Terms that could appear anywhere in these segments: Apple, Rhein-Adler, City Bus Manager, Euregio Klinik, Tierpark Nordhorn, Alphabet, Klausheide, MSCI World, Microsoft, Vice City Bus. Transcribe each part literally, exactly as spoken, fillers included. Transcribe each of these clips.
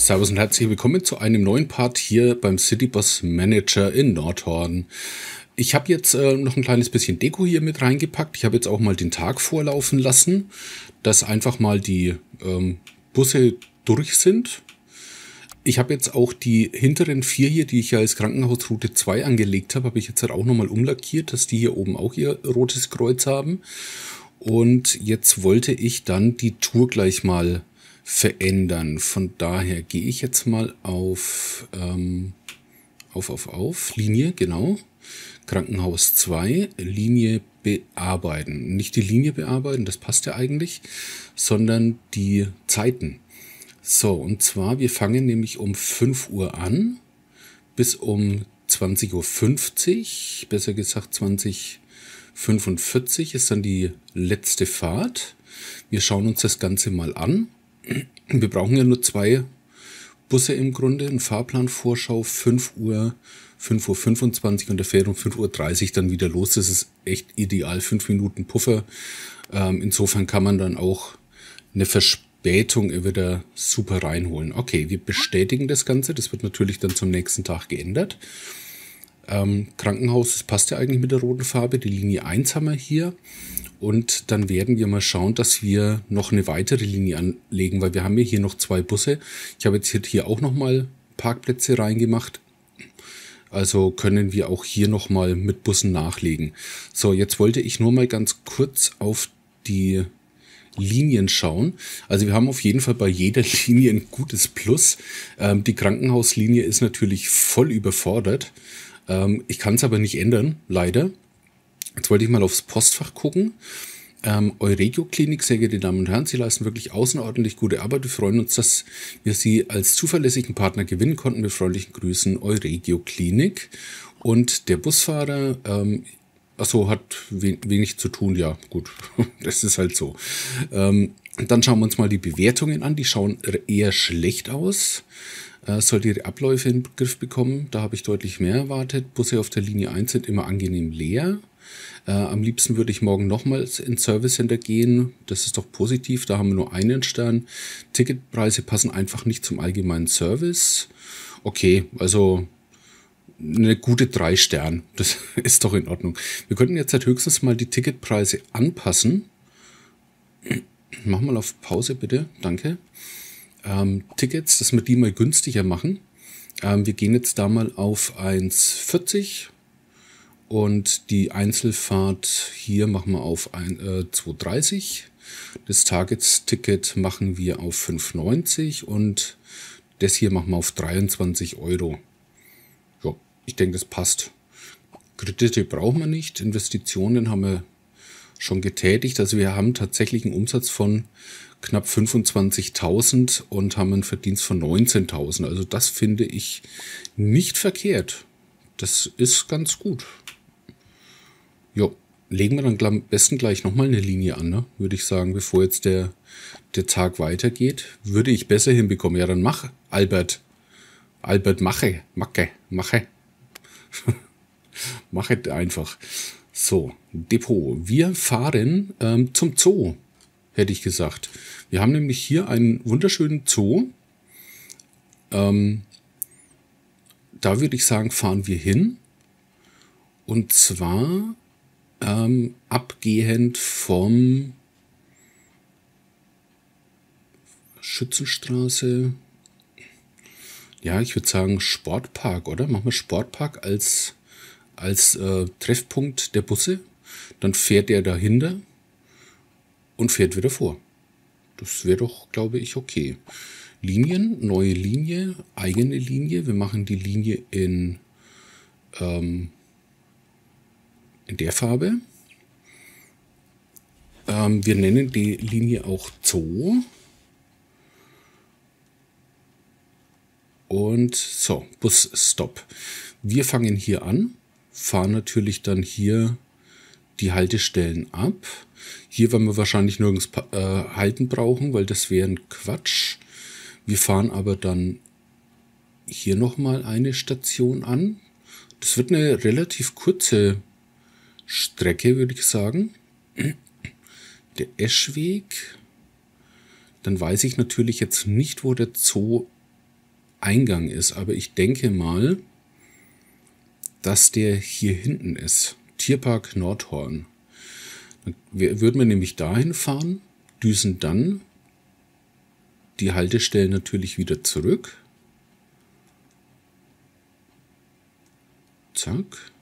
Servus und herzlich willkommen zu einem neuen Part hier beim City Bus Manager in Nordhorn. Ich habe jetzt äh, noch ein kleines bisschen Deko hier mit reingepackt. Ich habe jetzt auch mal den Tag vorlaufen lassen, dass einfach mal die ähm, Busse durch sind. Ich habe jetzt auch die hinteren vier hier, die ich ja als Krankenhausroute zwei angelegt habe, habe ich jetzt halt auch nochmal umlackiert, dass die hier oben auch ihr rotes Kreuz haben. Und jetzt wollte ich dann die Tour gleich mal verändern. Von daher gehe ich jetzt mal auf, ähm, auf, auf, auf, Linie, genau, Krankenhaus zwei, Linie bearbeiten. Nicht die Linie bearbeiten, das passt ja eigentlich, sondern die Zeiten. So, und zwar, wir fangen nämlich um fünf Uhr an, bis um zwanzig Uhr fünfzig, besser gesagt zwanzig Uhr fünfundvierzig ist dann die letzte Fahrt. Wir schauen uns das Ganze mal an. Wir brauchen ja nur zwei Busse im Grunde, ein Fahrplanvorschau, fünf Uhr, fünf Uhr fünfundzwanzig und der fährt um fünf Uhr dreißig dann wieder los. Das ist echt ideal, fünf Minuten Puffer. Ähm, insofern kann man dann auch eine Verspätung wieder super reinholen. Okay, wir bestätigen das Ganze, das wird natürlich dann zum nächsten Tag geändert. Ähm, Krankenhaus, das passt ja eigentlich mit der roten Farbe, die Linie eins haben wir hier. Und dann werden wir mal schauen, dass wir noch eine weitere Linie anlegen, weil wir haben ja hier noch zwei Busse. Ich habe jetzt hier auch nochmal Parkplätze reingemacht. Also können wir auch hier nochmal mit Bussen nachlegen. So, jetzt wollte ich nur mal ganz kurz auf die Linien schauen. Also wir haben auf jeden Fall bei jeder Linie ein gutes Plus. Ähm, die Krankenhauslinie ist natürlich voll überfordert. Ähm, ich kann es aber nicht ändern, leider. Jetzt wollte ich mal aufs Postfach gucken. Ähm, Euregio Klinik, sehr geehrte Damen und Herren, Sie leisten wirklich außerordentlich gute Arbeit. Wir freuen uns, dass wir Sie als zuverlässigen Partner gewinnen konnten. Mit freundlichen Grüßen, Euregio Klinik. Und der Busfahrer, ähm, achso, hat wenig zu tun. Ja, gut, das ist halt so. Ähm, dann schauen wir uns mal die Bewertungen an. Die schauen eher schlecht aus. Sollte ihre Abläufe in den Griff bekommen. Da habe ich deutlich mehr erwartet. Busse auf der Linie eins sind immer angenehm leer. Äh, am liebsten würde ich morgen nochmals ins Service Center gehen. Das ist doch positiv. Da haben wir nur einen Stern. Ticketpreise passen einfach nicht zum allgemeinen Service. Okay, also eine gute drei Sterne. Das ist doch in Ordnung. Wir könnten jetzt halt höchstens mal die Ticketpreise anpassen. Mach mal auf Pause bitte. Danke. Ähm, Tickets, dass wir die mal günstiger machen. Ähm, wir gehen jetzt da mal auf eins Komma vierzig und die Einzelfahrt hier machen wir auf äh, zwei Komma dreißig. Das Tagesticket machen wir auf fünf Komma neunzig und das hier machen wir auf dreiundzwanzig Euro. Ja, ich denke, das passt. Kredite brauchen wir nicht. Investitionen haben wir schon getätigt. Also wir haben tatsächlich einen Umsatz von knapp fünfundzwanzigtausend und haben einen Verdienst von neunzehntausend. Also das finde ich nicht verkehrt. Das ist ganz gut. Jo, legen wir dann am besten gleich nochmal eine Linie an, ne? Würde ich sagen, bevor jetzt der, der Tag weitergeht. Würde ich besser hinbekommen. Ja, dann mach, Albert. Albert, mache, mache, mache. Mache einfach. So, Depot. Wir fahren ähm, zum Zoo, hätte ich gesagt. Wir haben nämlich hier einen wunderschönen Zoo. Ähm, da würde ich sagen, fahren wir hin. Und zwar ähm, abgehend vom Schützenstraße. Ja, ich würde sagen Sportpark, oder? Machen wir Sportpark als, als äh, Treffpunkt der Busse. Dann fährt der dahinter und fährt wieder vor. Das wäre doch, glaube ich, okay. Linien, neue Linie, eigene Linie. Wir machen die Linie in, ähm, in der Farbe. Ähm, wir nennen die Linie auch Zoo. Und so, Busstopp. Wir fangen hier an, fahren natürlich dann hier die Haltestellen ab. Hier werden wir wahrscheinlich nirgends äh, halten brauchen, weil das wäre ein Quatsch. Wir fahren aber dann hier nochmal eine Station an. Das wird eine relativ kurze Strecke, würde ich sagen. Der Eschweg. Dann weiß ich natürlich jetzt nicht, wo der Zoo Eingang ist, aber ich denke mal, dass der hier hinten ist. Tierpark Nordhorn. Dann würden wir nämlich dahin fahren, düsen dann die Haltestellen natürlich wieder zurück. Zack,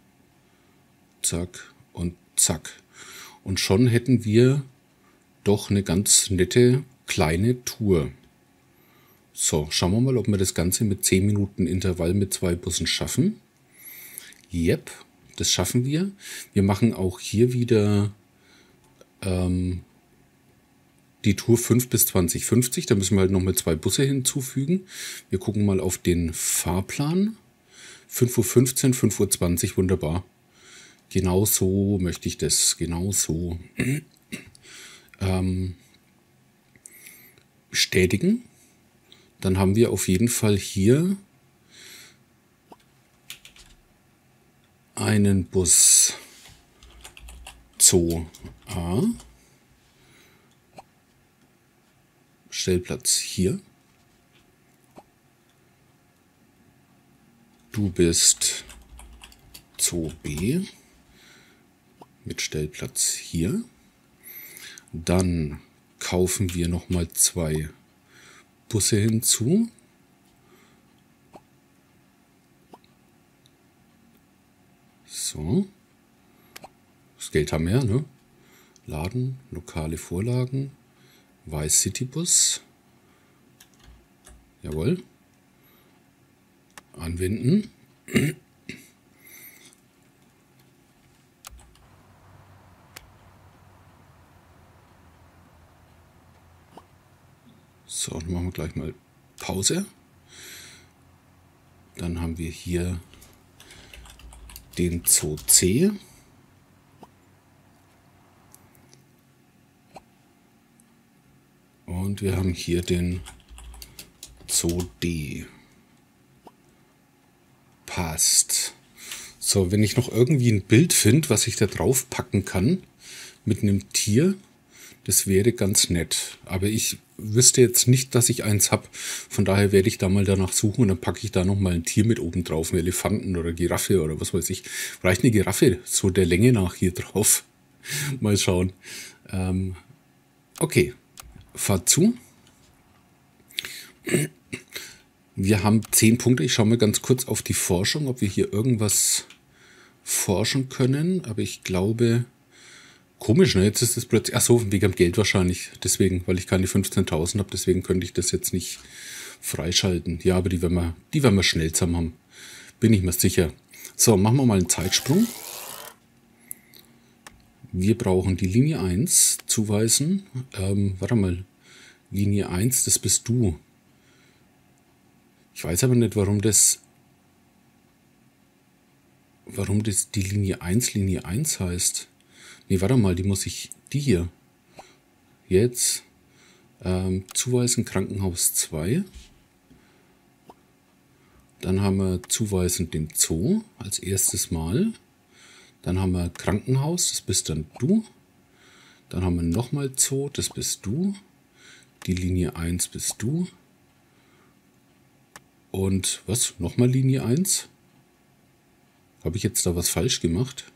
zack und zack. Und schon hätten wir doch eine ganz nette kleine Tour. So, schauen wir mal, ob wir das Ganze mit zehn Minuten Intervall mit zwei Bussen schaffen. Yep, das schaffen wir. Wir machen auch hier wieder ähm, die Tour fünf bis zwanzig fünfzig. Da müssen wir halt nochmal zwei Busse hinzufügen. Wir gucken mal auf den Fahrplan. fünf Uhr fünfzehn, fünf Uhr zwanzig, wunderbar. Genau so möchte ich das, genau so. ähm, bestätigen. Dann haben wir auf jeden Fall hier einen Bus Zoo A. Stellplatz hier. Du bist Zoo B mit Stellplatz hier. Dann kaufen wir nochmal zwei Busse hinzu. So. Das Geld haben wir, ne? Laden, lokale Vorlagen, Vice City Bus. Jawohl. Anwenden. So, dann machen wir gleich mal Pause. Dann haben wir hier den Zoo C. Und wir haben hier den Zoo D. Passt. So, wenn ich noch irgendwie ein Bild finde, was ich da drauf packen kann, mit einem Tier, das wäre ganz nett. Aber ich wüsste jetzt nicht, dass ich eins habe. Von daher werde ich da mal danach suchen und dann packe ich da nochmal ein Tier mit oben drauf. Einen Elefanten oder Giraffe oder was weiß ich. Vielleicht eine Giraffe, so der Länge nach hier drauf. Mal schauen. Ähm, okay, fahrt zu. Wir haben zehn Punkte. Ich schaue mal ganz kurz auf die Forschung, ob wir hier irgendwas forschen können. Aber ich glaube... Komisch, ne? Jetzt ist das plötzlich... Achso, wegen dem Geld wahrscheinlich. Deswegen, weil ich keine fünfzehntausend habe, deswegen könnte ich das jetzt nicht freischalten. Ja, aber die werden wir, die werden wir schnell zusammen haben. Bin ich mir sicher. So, machen wir mal einen Zeitsprung. Wir brauchen die Linie eins zuweisen. Ähm, warte mal. Linie eins, das bist du. Ich weiß aber nicht, warum das... Warum das die Linie eins Linie eins heißt. Nee, warte mal, die muss ich, die hier, jetzt ähm, zuweisen, Krankenhaus zwei. Dann haben wir zuweisen dem Zoo als erstes Mal. Dann haben wir Krankenhaus, das bist dann du. Dann haben wir nochmal Zoo, das bist du. Die Linie eins bist du. Und was, nochmal Linie eins? Habe ich jetzt da was falsch gemacht?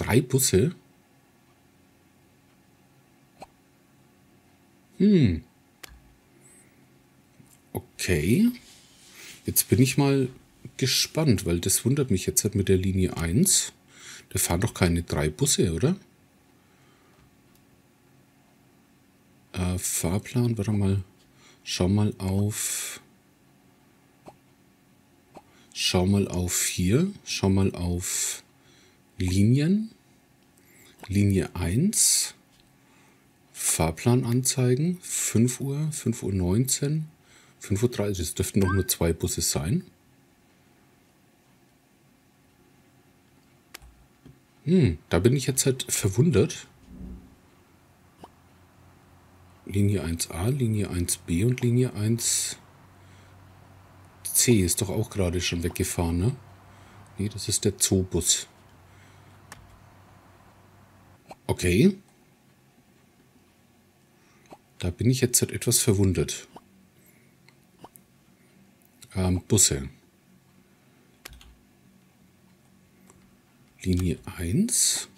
Drei Busse? Hm. Okay. Jetzt bin ich mal gespannt, weil das wundert mich jetzt halt mit der Linie eins. Da fahren doch keine drei Busse, oder? Äh, Fahrplan, warte mal. Schau mal auf... Schau mal auf hier. Schau mal auf... Linien, Linie eins, Fahrplan anzeigen, fünf Uhr, fünf Uhr neunzehn, fünf Uhr dreißig, es dürften noch nur zwei Busse sein. Hm, da bin ich jetzt halt verwundert. Linie eins a, Linie eins b und Linie eins c ist doch auch gerade schon weggefahren, ne? Ne, das ist der Zoobus. Okay, da bin ich jetzt etwas verwundert. ähm, Busse. Linie eins.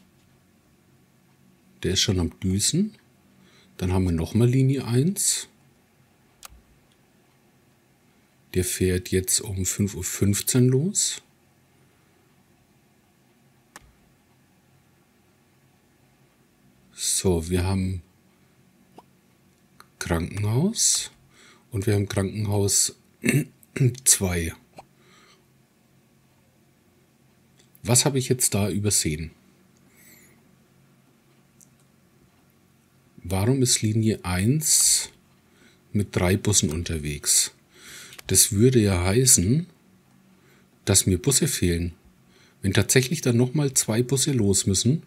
Der ist schon am Düsen. Dann haben wir nochmal Linie eins. Der fährt jetzt um fünf Uhr fünfzehn los. So, wir haben Krankenhaus und wir haben Krankenhaus zwei. Was habe ich jetzt da übersehen? Warum ist Linie eins mit drei Bussen unterwegs? Das würde ja heißen, dass mir Busse fehlen. Wenn tatsächlich dann nochmal zwei Busse los müssen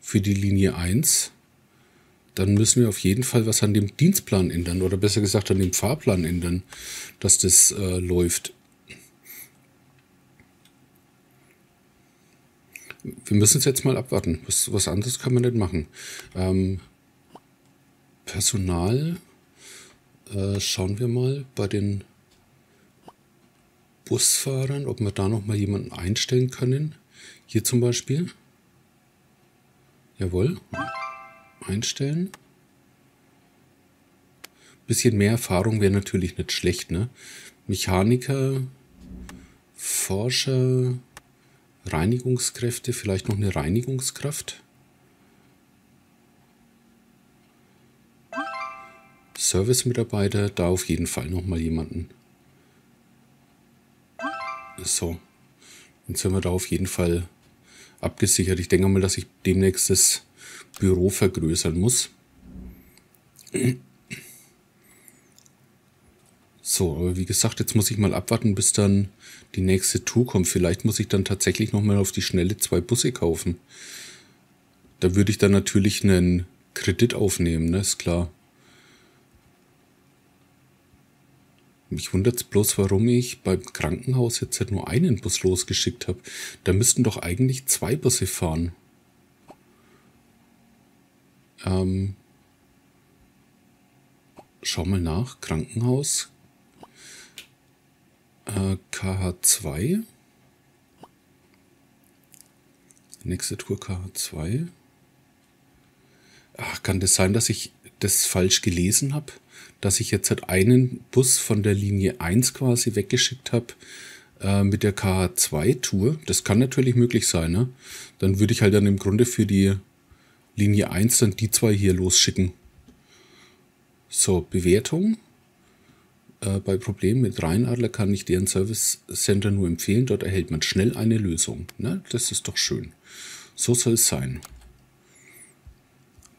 für die Linie eins, dann müssen wir auf jeden Fall was an dem Dienstplan ändern oder besser gesagt an dem Fahrplan ändern, dass das äh, läuft. Wir müssen es jetzt mal abwarten. Was, was anderes kann man nicht machen. Ähm, Personal, äh, schauen wir mal bei den Busfahrern, ob wir da noch mal jemanden einstellen können. Hier zum Beispiel. Jawohl. Einstellen. Bisschen mehr Erfahrung wäre natürlich nicht schlecht, ne? Mechaniker, Forscher, Reinigungskräfte, vielleicht noch eine Reinigungskraft. Servicemitarbeiter, da auf jeden Fall noch mal jemanden. So, jetzt sind wir da auf jeden Fall abgesichert. Ich denke mal, dass ich demnächst das Büro vergrößern muss. So, aber wie gesagt, jetzt muss ich mal abwarten, bis dann die nächste Tour kommt. Vielleicht muss ich dann tatsächlich nochmal auf die Schnelle zwei Busse kaufen. Da würde ich dann natürlich einen Kredit aufnehmen, ne? Ist klar. Mich wundert es bloß, warum ich beim Krankenhaus jetzt halt nur einen Bus losgeschickt habe. Da müssten doch eigentlich zwei Busse fahren. Ähm, schau mal nach. Krankenhaus. Äh, K H zwei. Nächste Tour K H zwei. Ach, kann das sein, dass ich das falsch gelesen habe? Dass ich jetzt halt einen Bus von der Linie eins quasi weggeschickt habe äh, mit der K H zwei Tour. Das kann natürlich möglich sein, ne? Dann würde ich halt dann im Grunde für die Linie eins dann die zwei hier losschicken. So, Bewertung. Äh, bei Problemen mit Rhein-Adler kann ich deren Service Center nur empfehlen. Dort erhält man schnell eine Lösung. Ne? Das ist doch schön. So soll es sein.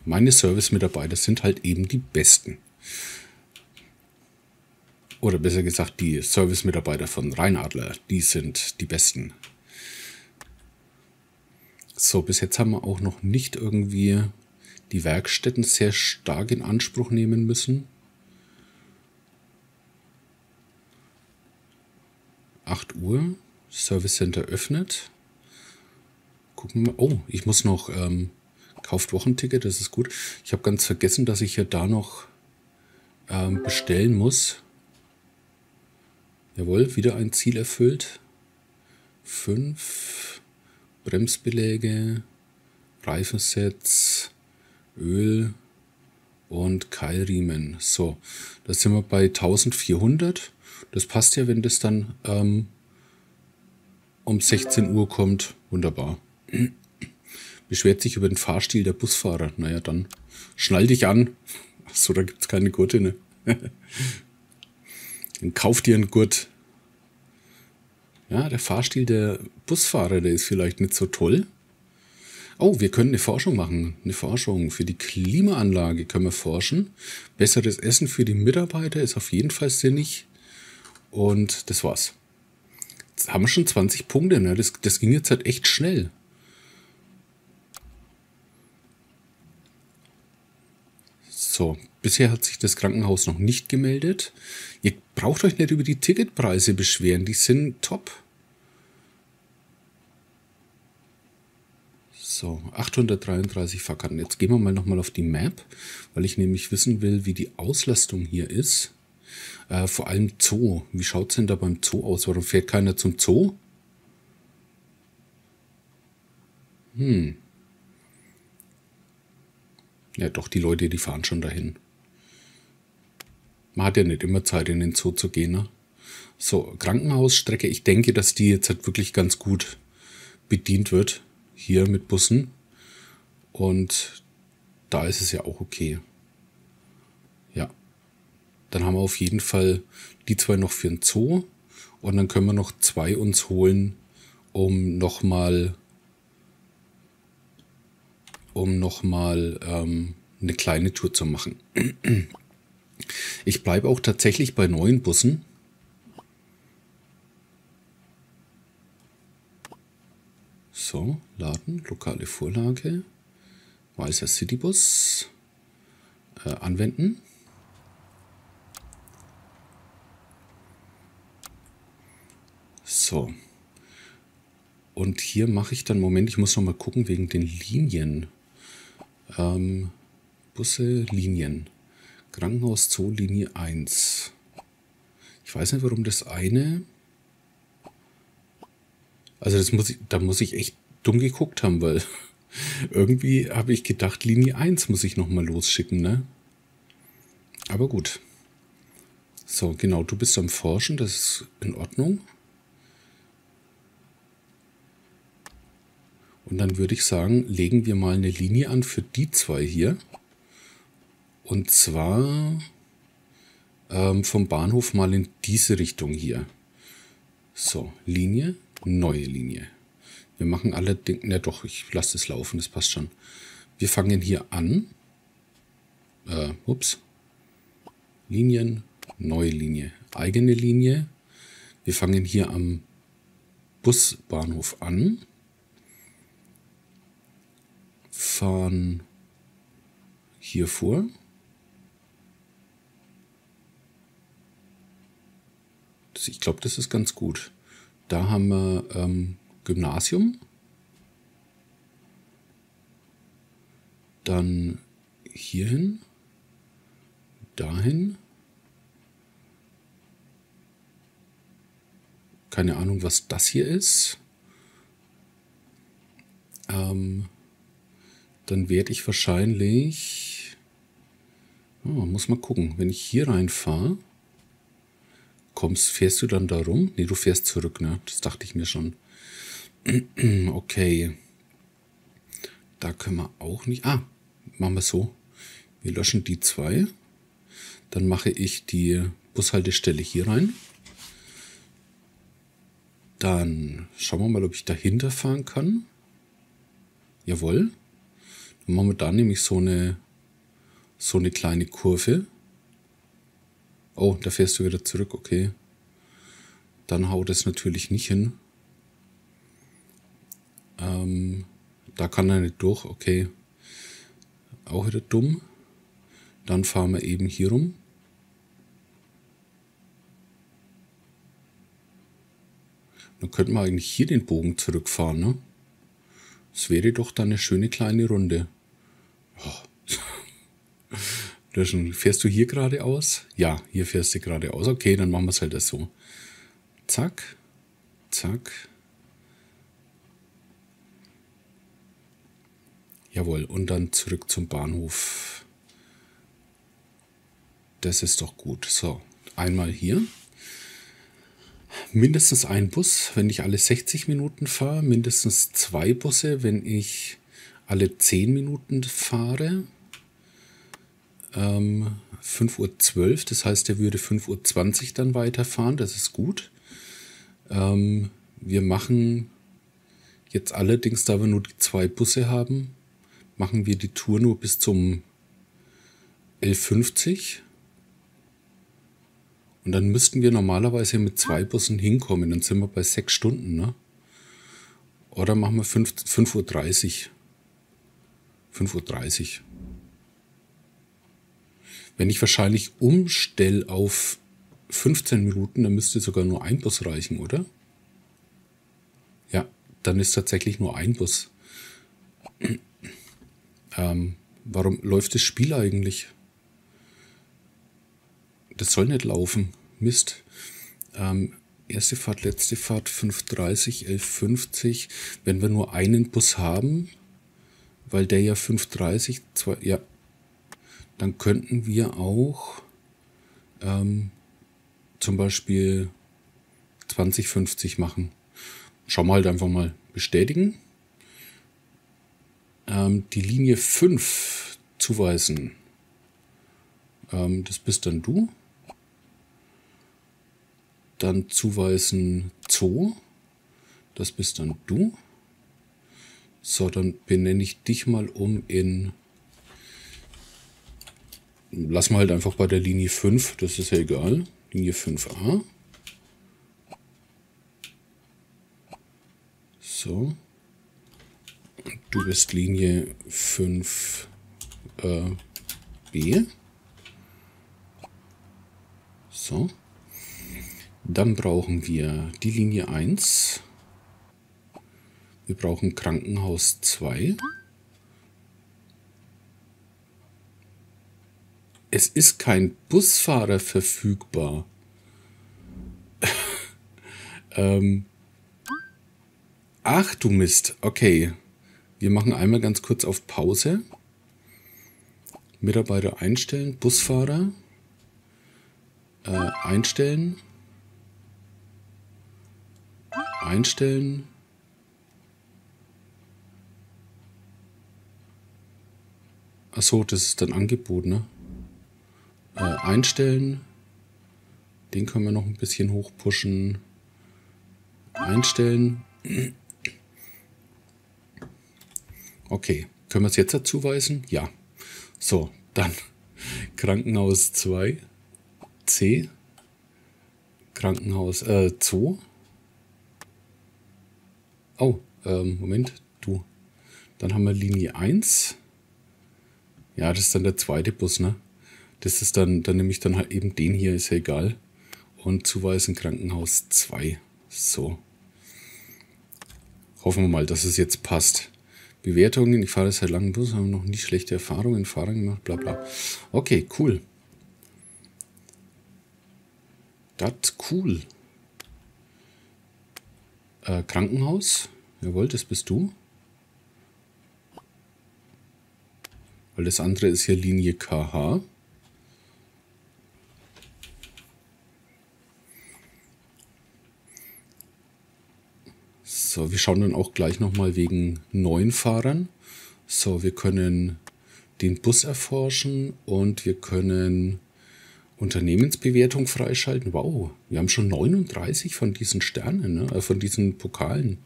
Meine Service-Mitarbeiter sind halt eben die Besten. Oder besser gesagt, die Service-Mitarbeiter von Rhein-Adler, die sind die Besten. So, bis jetzt haben wir auch noch nicht irgendwie die Werkstätten sehr stark in Anspruch nehmen müssen. acht Uhr, Service Center öffnet. Gucken wir, oh, ich muss noch... Ähm, Kauft Wochenticket, das ist gut. Ich habe ganz vergessen, dass ich ja da noch ähm, bestellen muss. Jawohl, wieder ein Ziel erfüllt. fünf Bremsbeläge, Reifensets, Öl und Keilriemen. So, da sind wir bei eintausendvierhundert. Das passt ja, wenn das dann ähm, um sechzehn Uhr kommt. Wunderbar. Beschwert sich über den Fahrstil der Busfahrer. Naja, dann schnall dich an. Achso, da gibt es keine Gurte, ne? Dann kauf dir einen Gurt. Ja, der Fahrstil der Busfahrer, der ist vielleicht nicht so toll. Oh, wir können eine Forschung machen. Eine Forschung für die Klimaanlage können wir forschen. Besseres Essen für die Mitarbeiter ist auf jeden Fall sinnig. Und das war's. Jetzt haben wir schon zwanzig Punkte, ne? Das, das ging jetzt halt echt schnell. So, bisher hat sich das Krankenhaus noch nicht gemeldet. Ihr braucht euch nicht über die Ticketpreise beschweren, die sind top. So, achthundertdreiunddreißig Fahrkarten. Jetzt gehen wir mal nochmal auf die Map, weil ich nämlich wissen will, wie die Auslastung hier ist. Äh, vor allem Zoo. Wie schaut es denn da beim Zoo aus? Warum fährt keiner zum Zoo? Hm. Ja, doch, die Leute, die fahren schon dahin. Man hat ja nicht immer Zeit, in den Zoo zu gehen, ne? So, Krankenhausstrecke. Ich denke, dass die jetzt halt wirklich ganz gut bedient wird. Hier mit Bussen. Und da ist es ja auch okay. Ja. Dann haben wir auf jeden Fall die zwei noch für den Zoo. Und dann können wir noch zwei uns holen, um nochmal... um nochmal ähm, eine kleine Tour zu machen. Ich bleibe auch tatsächlich bei neuen Bussen. So, laden, lokale Vorlage, Vice City Bus, äh, anwenden. So. Und hier mache ich dann, Moment, ich muss noch mal gucken wegen den Linien. Ähm, Busse, Linien. Krankenhaus Zoo, Linie eins. Ich weiß nicht, warum das eine... Also das muss ich, da muss ich echt dumm geguckt haben, weil irgendwie habe ich gedacht, Linie eins muss ich nochmal losschicken, ne? Aber gut. So, genau, du bist am Forschen, das ist in Ordnung. Und dann würde ich sagen, legen wir mal eine Linie an für die zwei hier. Und zwar ähm, vom Bahnhof mal in diese Richtung hier. So, Linie, neue Linie. Wir machen allerdings, na doch, ich lasse es laufen, das passt schon. Wir fangen hier an. Äh, ups. Linien, neue Linie, eigene Linie. Wir fangen hier am Busbahnhof an. Fahren hier vor. Das, ich glaube, das ist ganz gut. Da haben wir ähm, Gymnasium. Dann hierhin. Dahin. Keine Ahnung, was das hier ist. Ähm... Dann werde ich wahrscheinlich... Oh, muss mal gucken. Wenn ich hier reinfahre, kommst, fährst du dann da rum? Ne, du fährst zurück, ne? Das dachte ich mir schon. Okay. Da können wir auch nicht... Ah, machen wir so. Wir löschen die zwei. Dann mache ich die Bushaltestelle hier rein. Dann schauen wir mal, ob ich dahinter fahren kann. Jawohl. Dann machen wir da nämlich so eine, so eine kleine Kurve. Oh, da fährst du wieder zurück, okay. Dann haut es natürlich nicht hin. Ähm, da kann er nicht durch, okay. Auch wieder dumm. Dann fahren wir eben hier rum. Dann könnten wir eigentlich hier den Bogen zurückfahren, ne? Es wäre doch dann eine schöne kleine Runde. Oh. Fährst du hier geradeaus? Ja, hier fährst du geradeaus. Okay, dann machen wir es halt so. Zack, zack. Jawohl, und dann zurück zum Bahnhof. Das ist doch gut. So, einmal hier. Mindestens ein Bus, wenn ich alle sechzig Minuten fahre. Mindestens zwei Busse, wenn ich alle zehn Minuten fahre. Ähm, fünf Uhr zwölf, das heißt, der würde fünf Uhr zwanzig dann weiterfahren. Das ist gut. Ähm, wir machen jetzt allerdings, da wir nur die zwei Busse haben, machen wir die Tour nur bis zum elf Uhr fünfzig. Und dann müssten wir normalerweise mit zwei Bussen hinkommen. Dann sind wir bei sechs Stunden, ne? Oder machen wir fünf Uhr dreißig. fünf Uhr dreißig. Wenn ich wahrscheinlich umstelle auf fünfzehn Minuten, dann müsste sogar nur ein Bus reichen, oder? Ja, dann ist tatsächlich nur ein Bus. Ähm, warum läuft das Spiel eigentlich? das soll nicht laufen. Mist. Ähm, erste Fahrt, letzte Fahrt, fünf Uhr dreißig, elf Uhr fünfzig. Wenn wir nur einen Bus haben, weil der ja fünf Uhr dreißig, zwei, ja, dann könnten wir auch ähm, zum Beispiel zwanzig Uhr fünfzig machen. Schauen wir halt einfach mal. Bestätigen. Ähm, die Linie fünf zuweisen. Ähm, das bist dann du. Dann zuweisen Zoo. Das bist dann du. So, dann benenne ich dich mal um in... Lassen wir halt einfach bei der Linie fünf. Das ist ja egal. Linie fünf a. So, du bist Linie fünf b. Äh, so, dann brauchen wir die Linie eins. Wir brauchen Krankenhaus zwei. Es ist kein Busfahrer verfügbar. ähm... Ach du Mist, okay. Wir machen einmal ganz kurz auf Pause. Mitarbeiter einstellen, Busfahrer äh, einstellen, einstellen, achso, das ist dann Angebot, ne? Äh, einstellen, den können wir noch ein bisschen hochpushen, einstellen. Okay, können wir es jetzt dazu weisen? Ja. So, dann Krankenhaus zwei, C, Krankenhaus äh, Zoo. Oh, ähm, Moment, du. Dann haben wir Linie eins. Ja, das ist dann der zweite Bus, ne? Das ist dann, dann nehme ich dann halt eben den hier, ist ja egal. Und zuweisen Krankenhaus zwei. So. Hoffen wir mal, dass es jetzt passt. Bewertungen, ich fahre seit langem Bus, haben noch nie schlechte Erfahrungen, Fahrer gemacht, bla bla. Okay, cool. Das cool. Äh, Krankenhaus, jawohl, das bist du. Weil das andere ist hier Linie K H. So, wir schauen dann auch gleich nochmal wegen neuen Fahrern. So, wir können den Bus erforschen und wir können Unternehmensbewertung freischalten. Wow, wir haben schon neununddreißig von diesen Sternen, ne? Von diesen Pokalen.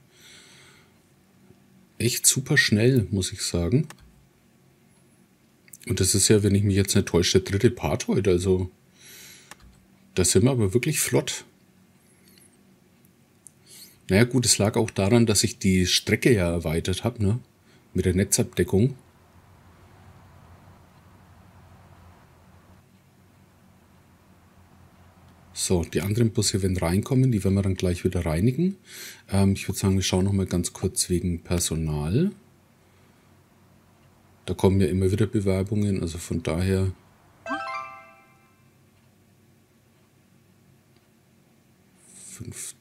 Echt super schnell, muss ich sagen. Und das ist ja, wenn ich mich jetzt nicht täusche, der dritte Part heute. Also, da sind wir aber wirklich flott. Naja gut, es lag auch daran, dass ich die Strecke ja erweitert habe, ne? Mit der Netzabdeckung. So, die anderen Busse werden reinkommen, die werden wir dann gleich wieder reinigen. Ähm, ich würde sagen, wir schauen nochmal ganz kurz wegen Personal. Da kommen ja immer wieder Bewerbungen, also von daher... fünfzehn.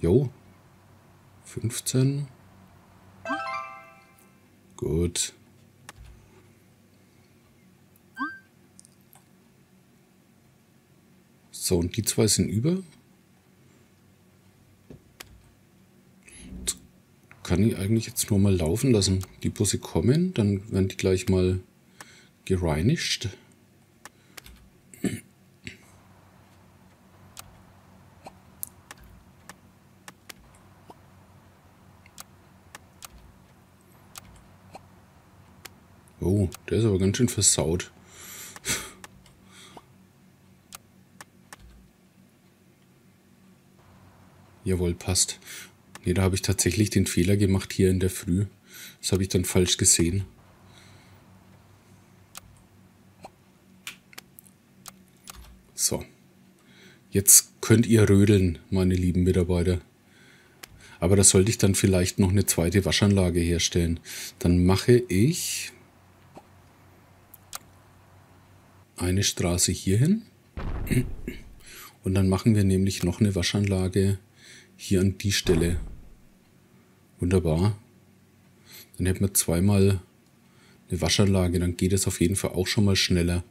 Jo. fünfzehn. Gut. So, und die zwei sind über. Das kann ich eigentlich jetzt nur mal laufen lassen. Die Busse kommen, dann werden die gleich mal gereinigt. Oh, der ist aber ganz schön versaut. Jawohl, passt. Ne, da habe ich tatsächlich den Fehler gemacht hier in der Früh. Das habe ich dann falsch gesehen. So. Jetzt könnt ihr rödeln, meine lieben Mitarbeiter. Aber da sollte ich dann vielleicht noch eine zweite Waschanlage herstellen. Dann mache ich... eine Straße hierhin. Und dann machen wir nämlich noch eine Waschanlage hier an die Stelle. Wunderbar. Dann hätten wir zweimal eine Waschanlage. Dann geht es auf jeden Fall auch schon mal schneller.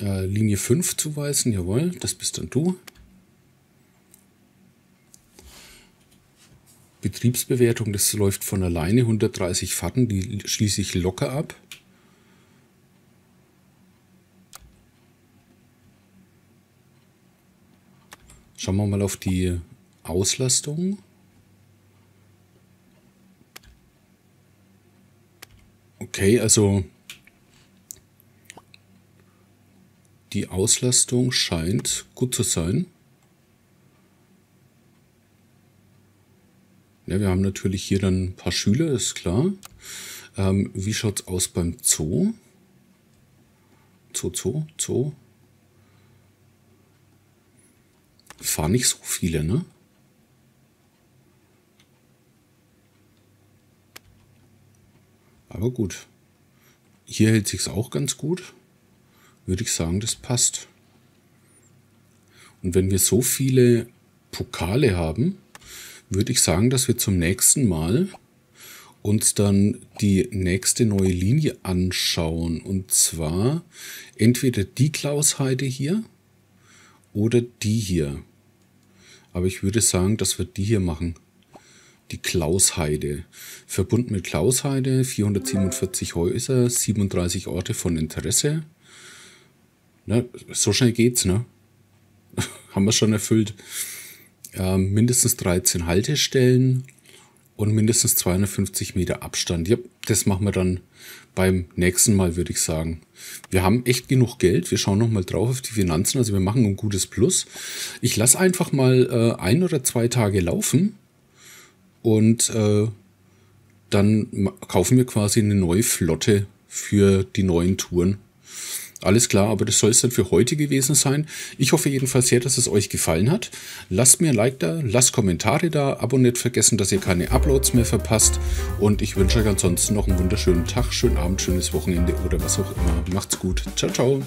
Äh, Linie fünf zuweisen. Jawohl, das bist dann du. Betriebsbewertung, das läuft von alleine. hundertdreißig Fahrten, die schließe ich locker ab. Schauen wir mal auf die Auslastung. Okay, also die Auslastung scheint gut zu sein. Ja, wir haben natürlich hier dann ein paar Schüler, ist klar. Ähm, wie schaut es aus beim Zoo? Zoo, Zoo, Zoo. Fahren nicht so viele, ne? Aber gut. Hier hält sich's auch ganz gut. Würde ich sagen, das passt. Und wenn wir so viele Pokale haben, würde ich sagen, dass wir zum nächsten Mal uns dann die nächste neue Linie anschauen. Und zwar entweder die Klausheide hier oder die hier. Aber ich würde sagen, dass wir die hier machen. Die Klausheide. Verbunden mit Klausheide, vierhundertsiebenundvierzig Häuser, siebenunddreißig Orte von Interesse. Na, so schnell geht's, ne? Haben wir schon erfüllt. Ähm, mindestens dreizehn Haltestellen und mindestens zweihundertfünfzig Meter Abstand. Ja, das machen wir dann beim nächsten Mal, würde ich sagen. Wir haben echt genug Geld. Wir schauen nochmal drauf auf die Finanzen. Also wir machen ein gutes Plus. Ich lasse einfach mal äh, ein oder zwei Tage laufen und äh, dann kaufen wir quasi eine neue Flotte für die neuen Touren. Alles klar, aber das soll es dann für heute gewesen sein. Ich hoffe jedenfalls sehr, dass es euch gefallen hat. Lasst mir ein Like da, lasst Kommentare da, abonniert, vergessen, dass ihr keine Uploads mehr verpasst. Und ich wünsche euch ansonsten noch einen wunderschönen Tag, schönen Abend, schönes Wochenende oder was auch immer. Macht's gut. Ciao, ciao.